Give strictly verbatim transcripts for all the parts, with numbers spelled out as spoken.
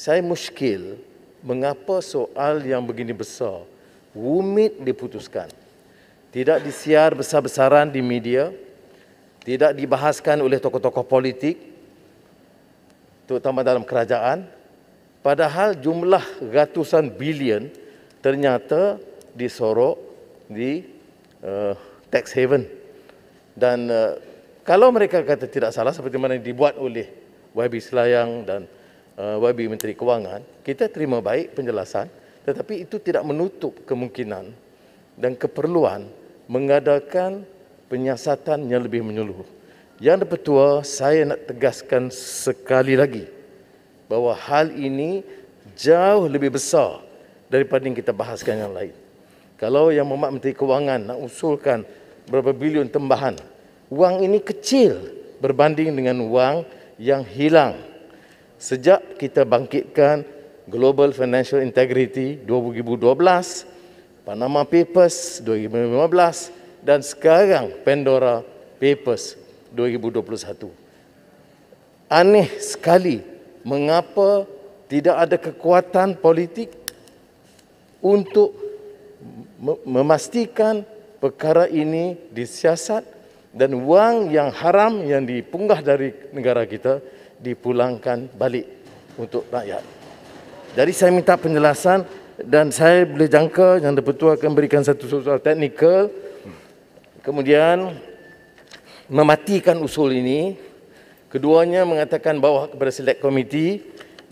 saya muskil mengapa soal yang begini besar rumit diputuskan. Tidak disiar besar-besaran di media, tidak dibahaskan oleh tokoh-tokoh politik, terutama dalam kerajaan. Padahal jumlah ratusan bilion ternyata disorok di uh, tax haven. Dan uh, kalau mereka kata tidak salah, seperti mana dibuat oleh Y B Selayang dan uh, Y B Menteri Kewangan, kita terima baik penjelasan, tetapi itu tidak menutup kemungkinan dan keperluan mengadakan penyiasatan yang lebih menyeluruh. Yang Ketua, saya nak tegaskan sekali lagi bahawa hal ini jauh lebih besar daripada yang kita bahaskan yang lain. Kalau yang Memak Menteri Kewangan nak usulkan berapa bilion tambahan, wang ini kecil berbanding dengan wang yang hilang sejak kita bangkitkan Global Financial Integrity dua ribu dua belas, Panama Papers dua ribu lima belas dan sekarang Pandora Papers dua ribu dua puluh satu. Aneh sekali mengapa tidak ada kekuatan politik untuk memastikan perkara ini disiasat dan wang yang haram yang dipunggah dari negara kita dipulangkan balik untuk rakyat. Jadi saya minta penjelasan, dan saya boleh jangka yang Ketua akan berikan satu soal teknikal, kemudian mematikan usul ini. Keduanya mengatakan bahawa kepada Select Committee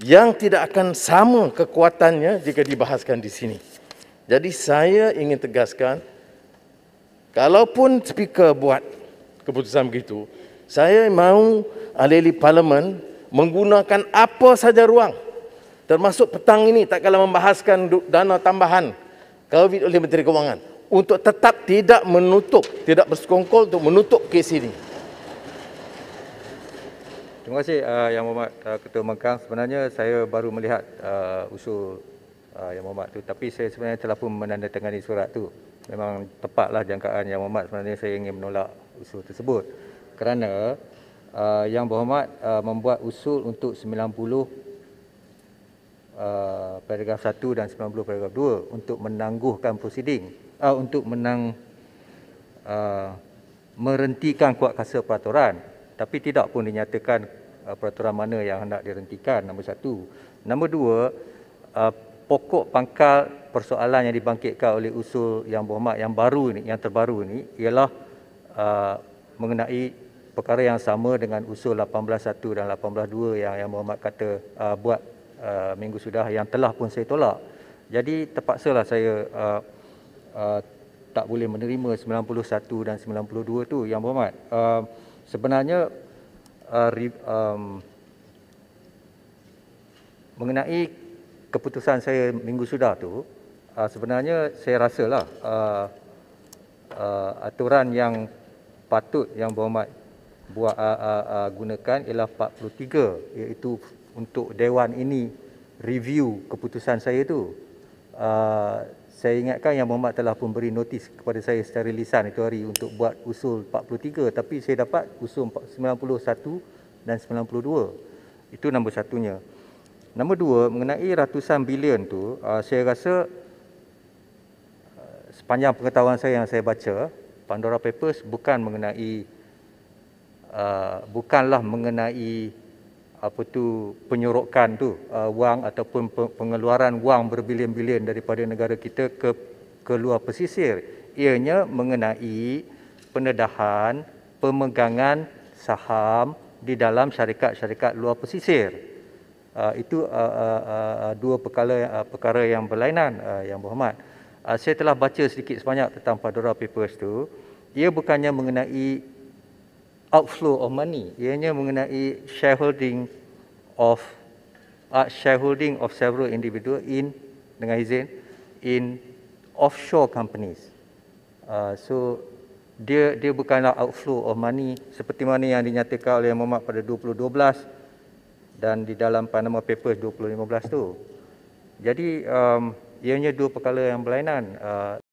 yang tidak akan sama kekuatannya jika dibahaskan di sini. Jadi saya ingin tegaskan, kalaupun Speaker buat keputusan begitu, saya mahu ahli-ahli Parlimen menggunakan apa saja ruang, termasuk petang ini tak kalah membahaskan dana tambahan COVID oleh Menteri Kewangan, untuk tetap tidak menutup, tidak bersekongkol untuk menutup kes ini. Terima kasih uh, Yang Berhormat uh, Ketua Mengkang. Sebenarnya saya baru melihat uh, usul uh, Yang Berhormat tu, tapi saya sebenarnya telah pun menandatangani surat tu. Memang tepatlah jangkaan Yang Berhormat, sebenarnya saya ingin menolak usul tersebut kerana uh, Yang Berhormat uh, membuat usul untuk sembilan puluh Uh, paragraf satu dan sembilan puluh paragraf dua untuk menangguhkan prosiding, uh, untuk menang uh, merentikan kuat kuasa peraturan, tapi tidak pun dinyatakan uh, peraturan mana yang hendak direntikan. Nombor satu. Nombor dua, uh, pokok pangkal persoalan yang dibangkitkan oleh usul Yang Berhormat yang baru ini, yang terbaru ini, ialah uh, mengenai perkara yang sama dengan usul lapan belas satu dan lapan belas dua yang Yang Berhormat kata uh, buat Uh, minggu sudah, yang telah pun saya tolak. Jadi terpaksalah saya uh, uh, tak boleh menerima sembilan puluh satu dan sembilan puluh dua tu, Yang Berhormat. Uh, sebenarnya uh, um, mengenai keputusan saya minggu sudah tu, uh, sebenarnya saya rasalah uh, uh, aturan yang patut Yang Berhormat buat uh, uh, uh, gunakan ialah empat puluh tiga, iaitu untuk Dewan ini review keputusan saya tu. Uh, saya ingatkan Yang Berhormat telah pun beri notis kepada saya secara lisan itu hari untuk buat usul empat puluh tiga, tapi saya dapat usul sembilan puluh satu dan sembilan puluh dua. Itu nombor satunya. Nombor dua, mengenai ratusan bilion tu, uh, saya rasa uh, sepanjang pengetahuan saya yang saya baca, Pandora Papers bukan mengenai uh, bukanlah mengenai apa tu penyorokan tu uh, wang ataupun pengeluaran wang berbilion-bilion daripada negara kita ke keluar pesisir. Ianya mengenai pendedahan pemegangan saham di dalam syarikat-syarikat luar pesisir. Uh, itu uh, uh, uh, dua perkara uh, perkara yang berlainan, uh, Yang Berhormat. Uh, saya telah baca sedikit sebanyak tentang Pandora Papers tu. Ia bukannya mengenai outflow of money, ianya mengenai shareholding of uh, shareholding of several individual in dengan izin in offshore companies. Uh, so dia dia bukanlah outflow of money seperti mana yang dinyatakan oleh Yang Berhormat pada dua ribu dua belas dan di dalam Panama Papers dua ribu lima belas tu. Jadi um, ianya dua perkara yang berlainan. Uh,